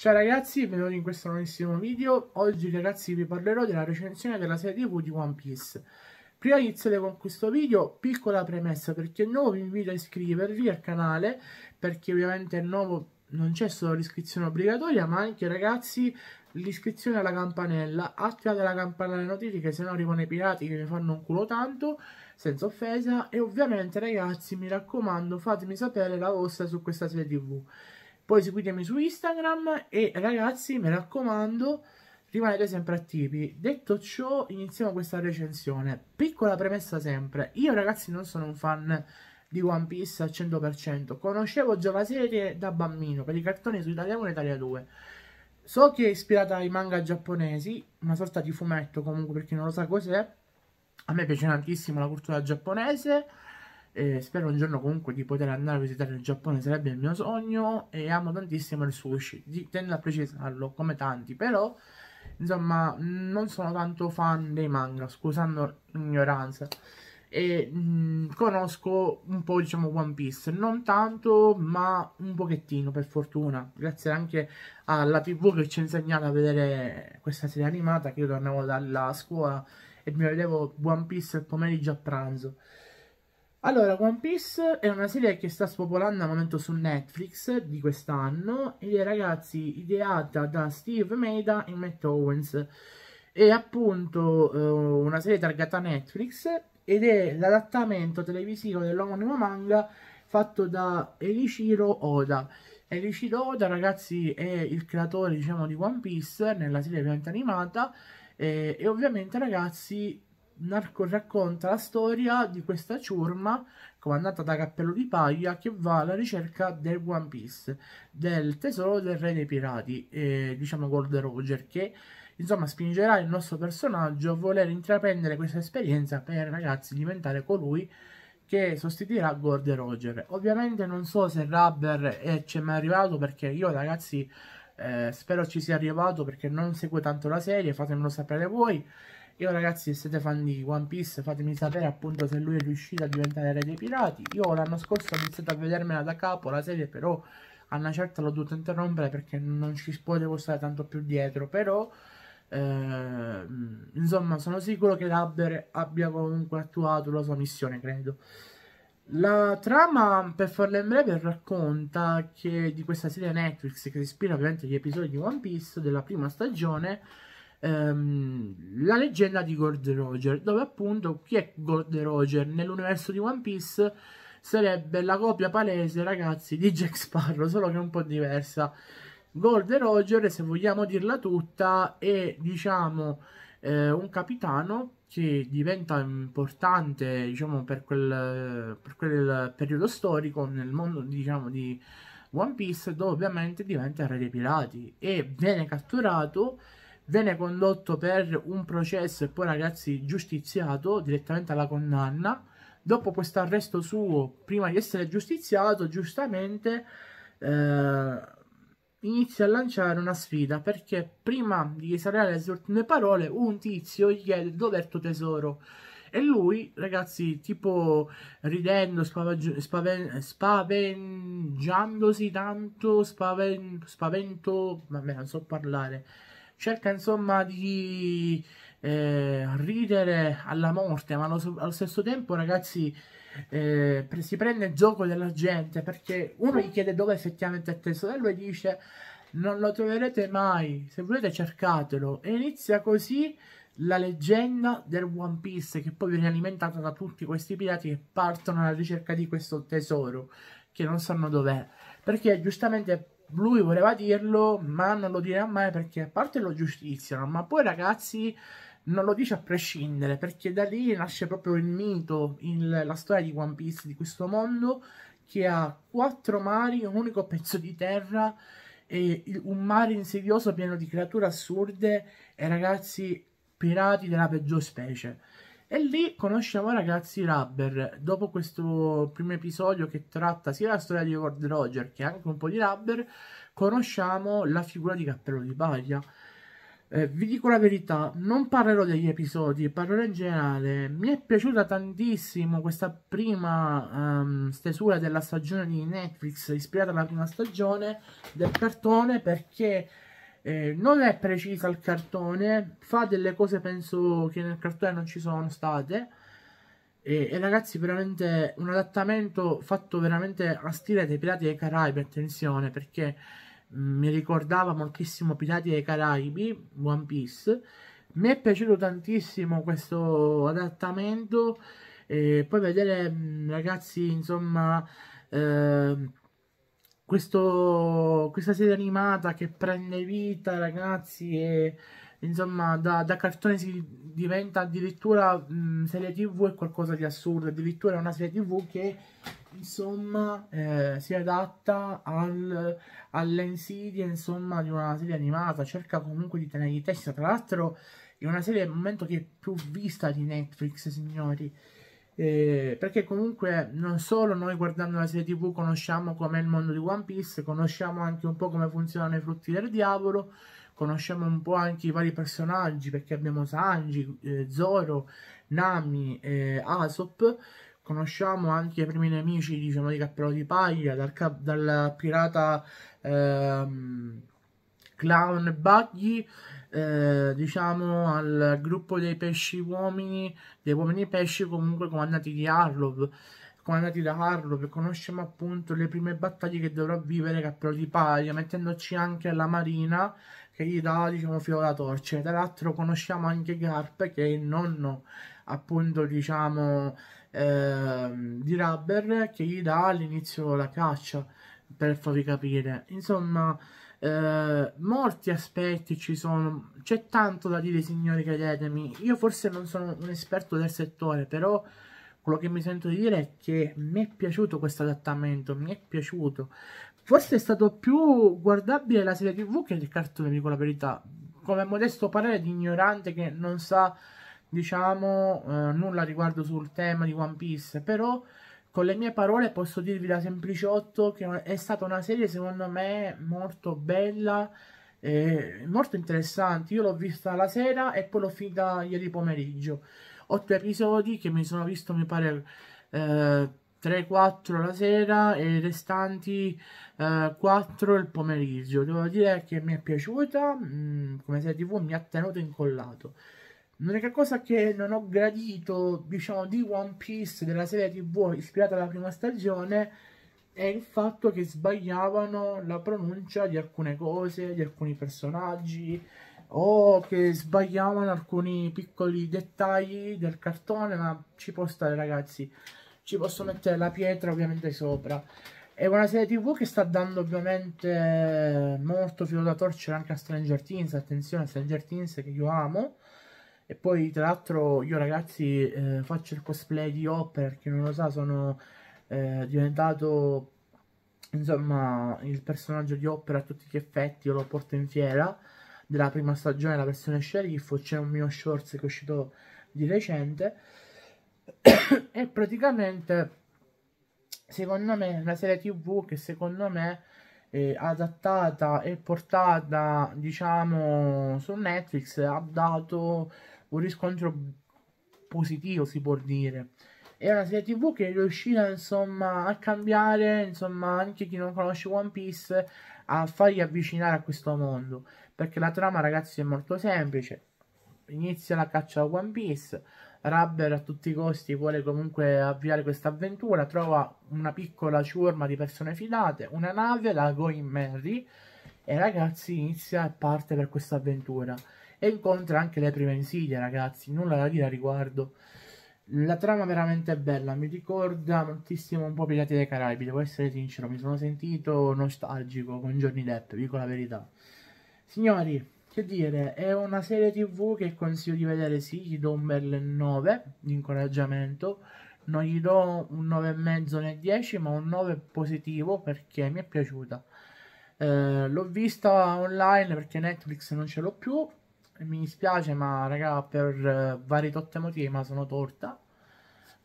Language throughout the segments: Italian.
Ciao ragazzi, benvenuti in questo nuovissimo video. Oggi ragazzi vi parlerò della recensione della serie TV di One Piece. Prima di iniziare con questo video, piccola premessa, perché è nuovo vi invito a iscrivervi al canale, perché ovviamente è nuovo, non c'è solo l'iscrizione obbligatoria, ma anche ragazzi l'iscrizione alla campanella. Attivate la campanella delle notifiche, se no arrivano i pirati che mi fanno un culo tanto, senza offesa. E ovviamente ragazzi mi raccomando, fatemi sapere la vostra su questa serie TV. Poi seguitemi su Instagram e ragazzi, mi raccomando, rimanete sempre attivi. Detto ciò, iniziamo questa recensione. Piccola premessa sempre, io ragazzi non sono un fan di One Piece al 100%. Conoscevo già la serie da bambino, per i cartoni su Italia 1 e Italia 2. So che è ispirata ai manga giapponesi, una sorta di fumetto comunque per chi non lo sa cos'è. A me piace tantissimo la cultura giapponese. Spero un giorno comunque di poter andare a visitare il Giappone, sarebbe il mio sogno, e amo tantissimo il sushi, tendo a precisarlo come tanti, però insomma non sono tanto fan dei manga, scusando l'ignoranza, e conosco un po', diciamo, One Piece, non tanto ma un pochettino, per fortuna, grazie anche alla TV che ci ha insegnato a vedere questa serie animata, che io tornavo dalla scuola e mi vedevo One Piece il pomeriggio a pranzo. Allora, One Piece è una serie che sta spopolando al momento su Netflix di quest'anno ed è, ragazzi, ideata da Steve Maeda e Matt Owens. È appunto una serie targata Netflix ed è l'adattamento televisivo dell'omonimo manga fatto da Eiichiro Oda. Eiichiro Oda, ragazzi, è il creatore, diciamo, di One Piece nella serie ovviamente animata e ovviamente, ragazzi, Narco racconta la storia di questa ciurma comandata da Cappello di Paglia che va alla ricerca del One Piece, del tesoro del re dei pirati, diciamo Gold Roger, che insomma spingerà il nostro personaggio a voler intraprendere questa esperienza per, ragazzi, diventare colui che sostituirà Gold Roger. Ovviamente non so se Rubber ci è mai arrivato, perché io, ragazzi, spero ci sia arrivato, perché non seguo tanto la serie, fatemelo sapere voi. Io, ragazzi, se siete fan di One Piece, fatemi sapere appunto se lui è riuscito a diventare re dei pirati. Io l'anno scorso ho iniziato a vedermela da capo la serie, però a una certa l'ho dovuto interrompere perché non ci potevo stare tanto più dietro. Però insomma sono sicuro che Rubber abbia comunque attuato la sua missione, credo. La trama, per farla in breve, racconta che di questa serie Netflix che si ispira ovviamente agli episodi di One Piece della prima stagione, la leggenda di Gold Roger, dove appunto chi è Gold Roger nell'universo di One Piece sarebbe la copia palese, ragazzi, di Jack Sparrow, solo che un po' diversa. Gold Roger, se vogliamo dirla tutta, è, diciamo, un capitano che diventa importante, diciamo, per quel periodo storico nel mondo, diciamo, di One Piece, dove ovviamente diventa il re dei pirati e viene catturato. Viene condotto per un processo e poi, ragazzi, giustiziato direttamente alla condanna. Dopo questo arresto suo, prima di essere giustiziato, giustamente inizia a lanciare una sfida, perché prima di esaurire le sue ultime parole un tizio gli chiede: dov'è il tuo tesoro? E lui, ragazzi, tipo ridendo, spavengiandosi tanto, vabbè, non so parlare, cerca insomma di ridere alla morte, ma allo stesso tempo, ragazzi, si prende il gioco della gente, perché uno gli chiede dove effettivamente è il tesoro e lui dice: non lo troverete mai, se volete cercatelo. E inizia così la leggenda del One Piece, che poi viene alimentata da tutti questi pirati che partono alla ricerca di questo tesoro che non sanno dov'è, perché giustamente lui voleva dirlo, ma non lo dirà mai, perché a parte lo giustiziano, ma poi, ragazzi, non lo dice a prescindere, perché da lì nasce proprio il mito, la storia di One Piece, di questo mondo che ha 4 mari, un unico pezzo di terra, e un mare insidioso pieno di creature assurde e, ragazzi, pirati della peggior specie. E lì conosciamo, ragazzi, Rubber, dopo questo primo episodio che tratta sia la storia di Gold Roger che anche un po' di Rubber. Conosciamo la figura di Cappello di Paglia. Vi dico la verità, non parlerò degli episodi, parlerò in generale. Mi è piaciuta tantissimo questa prima stesura della stagione di Netflix, ispirata alla prima stagione del cartone, perché non è precisa il cartone, fa delle cose penso che nel cartone non ci sono state. E ragazzi, veramente un adattamento fatto veramente a stile dei Pirati dei Caraibi, attenzione, perché mi ricordava moltissimo Pirati dei Caraibi, One Piece. Mi è piaciuto tantissimo questo adattamento, e poi vedere ragazzi, insomma, questa serie animata che prende vita, ragazzi, e insomma da cartone si diventa addirittura serie TV, è qualcosa di assurdo, addirittura una serie TV che insomma si adatta alle insidie, insomma, di una serie animata, cerca comunque di tenere di testa. Tra l'altro è una serie al momento che è più vista di Netflix, signori, perché comunque non solo noi guardando la serie TV conosciamo com'è il mondo di One Piece, conosciamo anche un po' come funzionano i frutti del diavolo, conosciamo un po' anche i vari personaggi, perché abbiamo Sanji, Zoro, Nami, Asop, conosciamo anche i primi nemici, diciamo, di Cappello di Paglia, dal pirata Clown Buggy, diciamo, al gruppo dei pesci uomini, dei uomini pesci comunque comandati da Harlow, che conosciamo appunto le prime battaglie che dovrà vivere Cappello di Paglia, mettendoci anche alla marina che gli dà, diciamo, filo alla torcia. Tra l'altro conosciamo anche Garp, che è il nonno appunto, diciamo, di Rubber, che gli dà all'inizio la caccia, per farvi capire. Insomma, molti aspetti ci sono, c'è tanto da dire, signori, credetemi. Io forse non sono un esperto del settore, però quello che mi sento di dire è che mi è piaciuto questo adattamento, mi è piaciuto. Forse è stato più guardabile la serie TV che il cartone, vi dico la verità, come modesto parere di ignorante che non sa, diciamo, nulla riguardo sul tema di One Piece. Però con le mie parole posso dirvi da sempliciotto che è stata una serie secondo me molto bella e molto interessante. Io l'ho vista la sera e poi l'ho finita ieri pomeriggio. 8 episodi che mi sono visto, mi pare, 3-4 la sera e i restanti 4 il pomeriggio. Devo dire che mi è piaciuta, come serie TV mi ha tenuto incollato. L'unica cosa che non ho gradito, diciamo, di One Piece, della serie TV ispirata alla prima stagione, è il fatto che sbagliavano la pronuncia di alcune cose, di alcuni personaggi, o che sbagliavano alcuni piccoli dettagli del cartone, ma ci può stare, ragazzi, ci posso mettere la pietra ovviamente sopra. È una serie TV che sta dando ovviamente molto filo da torcere anche a Stranger Things, attenzione, Stranger Things che io amo, e poi tra l'altro io, ragazzi, faccio il cosplay di Opera, perché non lo sa, sono diventato, insomma, il personaggio di Opera a tutti gli effetti. Io lo porto in fiera della prima stagione, la versione sceriffo, c'è un mio shorts che è uscito di recente e praticamente secondo me è una serie TV che secondo me adattata e portata, diciamo, su Netflix ha dato un riscontro positivo, si può dire. È una serie TV che è riuscita, insomma, a cambiare, insomma, anche chi non conosce One Piece, a fargli avvicinare a questo mondo, perché la trama, ragazzi, è molto semplice. Inizia la caccia a One Piece, Rubber a tutti i costi vuole comunque avviare questa avventura, trova una piccola ciurma di persone fidate, una nave, la Going Merry, e ragazzi inizia e parte per questa avventura, e incontra anche le prime insidie, ragazzi, nulla da dire a riguardo. La trama veramente è bella, mi ricorda moltissimo un po' Pirati dei Caraibi, devo essere sincero, mi sono sentito nostalgico con Johnny Depp, vi dico la verità. Signori, che dire, è una serie TV che consiglio di vedere, sì, gli do un bel 9 di incoraggiamento, non gli do un 9,5 né 10, ma un 9 positivo, perché mi è piaciuta. L'ho vista online perché Netflix non ce l'ho più, mi dispiace, ma raga, per vari tot motivi, ma sono torta.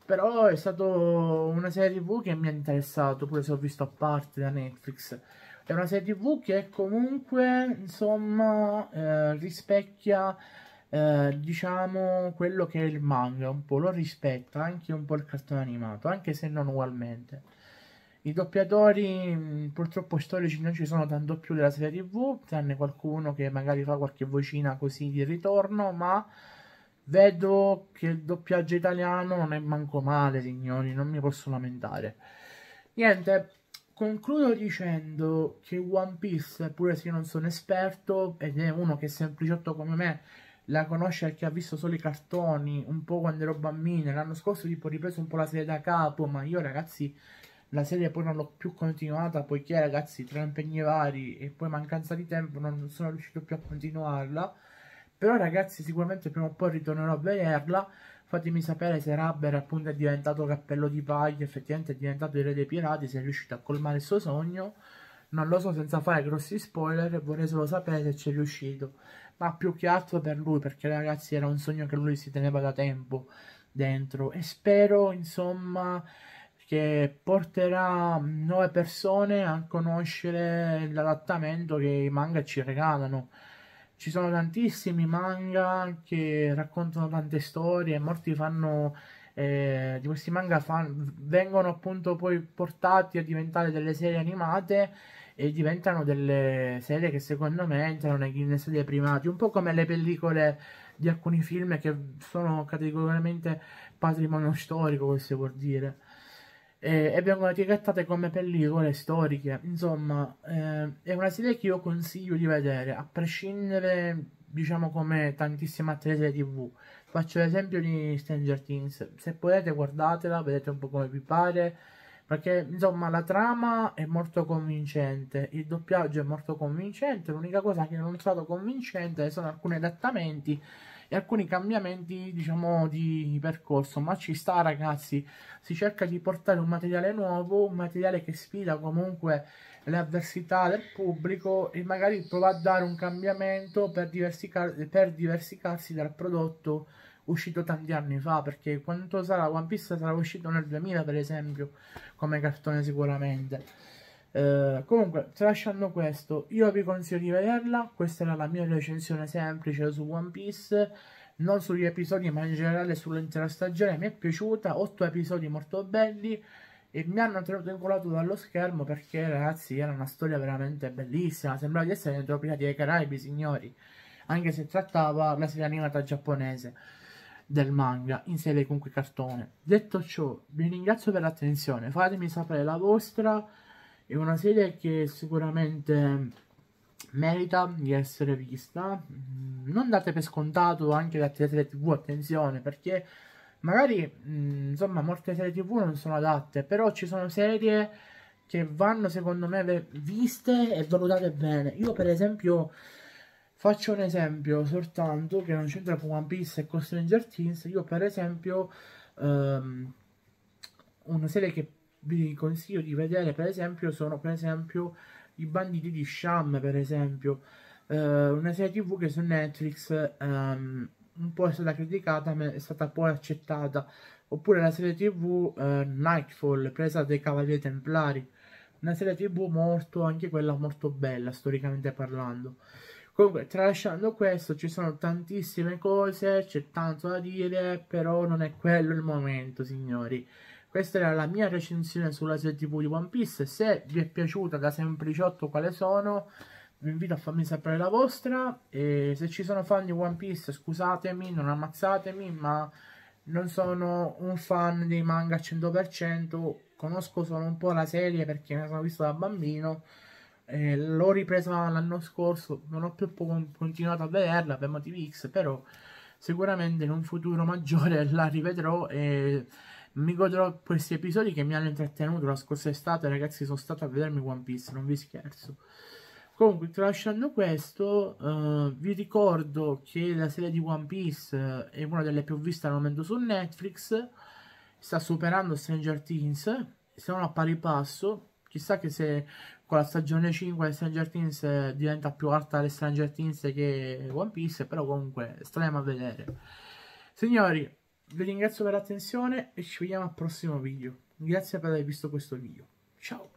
Però è stata una serie TV che mi ha interessato, pure se ho visto a parte da Netflix. È una serie TV che comunque, insomma, rispecchia, diciamo, quello che è il manga, un po' lo rispetta, anche un po' il cartone animato, anche se non ugualmente. I doppiatori purtroppo storici non ci sono tanto più della serie TV, tranne qualcuno che magari fa qualche vocina così di ritorno, ma vedo che il doppiaggio italiano non è manco male, signori, non mi posso lamentare. Niente, concludo dicendo che One Piece, pure se io non sono esperto, ed è uno che è sempliciotto come me, la conosce perché ha visto solo i cartoni, un po' quando ero bambino, l'anno scorso tipo ho ripreso un po' la serie da capo, ma io ragazzi la serie poi non l'ho più continuata, poiché ragazzi tra impegni vari e poi mancanza di tempo non sono riuscito più a continuarla. Però ragazzi sicuramente prima o poi ritornerò a vederla, fatemi sapere se Rubber appunto è diventato cappello di paglia, effettivamente è diventato il re dei pirati, se è riuscito a colmare il suo sogno, non lo so, senza fare grossi spoiler, e vorrei solo sapere se ci è riuscito, ma più che altro per lui, perché ragazzi era un sogno che lui si teneva da tempo dentro, e spero insomma che porterà nuove persone a conoscere l'adattamento che i manga ci regalano. Ci sono tantissimi manga che raccontano tante storie, molti fanno, di questi manga vengono appunto poi portati a diventare delle serie animate e diventano delle serie che secondo me entrano nelle serie primati, un po' come le pellicole di alcuni film che sono categoricamente patrimonio storico, questo vuol dire, e vengono etichettate come pellicole storiche. Insomma, è una serie che io consiglio di vedere, a prescindere, diciamo, come tantissime altre serie TV. Faccio l'esempio di Stranger Things, se potete guardatela, vedete un po' come vi pare, perché insomma la trama è molto convincente, il doppiaggio è molto convincente, l'unica cosa che non è stato convincente sono alcuni adattamenti e alcuni cambiamenti, diciamo, di percorso, ma ci sta ragazzi, si cerca di portare un materiale nuovo, un materiale che sfida comunque le avversità del pubblico e magari prova a dare un cambiamento per diversificarsi dal prodotto uscito tanti anni fa, perché quanto sarà One Piece sarà uscito nel 2000 per esempio come cartone sicuramente. Comunque, tralasciando questo, io vi consiglio di vederla. Questa era la mia recensione semplice su One Piece, non sugli episodi ma in generale sull'intera stagione. Mi è piaciuta, 8 episodi molto belli e mi hanno tenuto incollato dallo schermo, perché ragazzi era una storia veramente bellissima, sembrava di essere dentro Pirati dei Caraibi, signori, anche se trattava la serie animata giapponese del manga in serie comunque cartone. Detto ciò, vi ringrazio per l'attenzione, fatemi sapere la vostra. È una serie che sicuramente merita di essere vista, non date per scontato anche le altre serie TV, attenzione, perché magari insomma molte serie TV non sono adatte, però ci sono serie che vanno secondo me viste e valutate bene. Io per esempio faccio un esempio soltanto che non c'entra con One Piece e con Stranger Things. Io per esempio una serie che vi consiglio di vedere per esempio sono per esempio I Banditi di Sham, per esempio una serie TV che su Netflix un po' è stata criticata ma è stata poi accettata, oppure la serie TV Nightfall, presa dai Cavalieri Templari, una serie TV molto, anche quella molto bella storicamente parlando. Comunque, tralasciando questo, ci sono tantissime cose, c'è tanto da dire, però non è quello il momento, signori. Questa era la mia recensione sulla serie TV di One Piece. Se vi è piaciuta, da sempliciotto quale sono, vi invito a farmi sapere la vostra. E se ci sono fan di One Piece, scusatemi, non ammazzatemi, ma non sono un fan dei manga al 100%. Conosco solo un po' la serie perché ne sono visto da bambino. L'ho ripresa l'anno scorso, non ho più continuato a vederla per motivi X, però sicuramente in un futuro maggiore la rivedrò e mi godrò questi episodi che mi hanno intrattenuto la scorsa estate. Ragazzi, sono stato a vedermi One Piece, non vi scherzo. Comunque, tralasciando questo, vi ricordo che la serie di One Piece è una delle più viste al momento su Netflix, sta superando Stranger Things, siamo a pari passo, chissà che se con la stagione 5 di Stranger Things diventa più alta le Stranger Things che One Piece, però comunque staremo a vedere. Signori, vi ringrazio per l'attenzione e ci vediamo al prossimo video. Grazie per aver visto questo video. Ciao!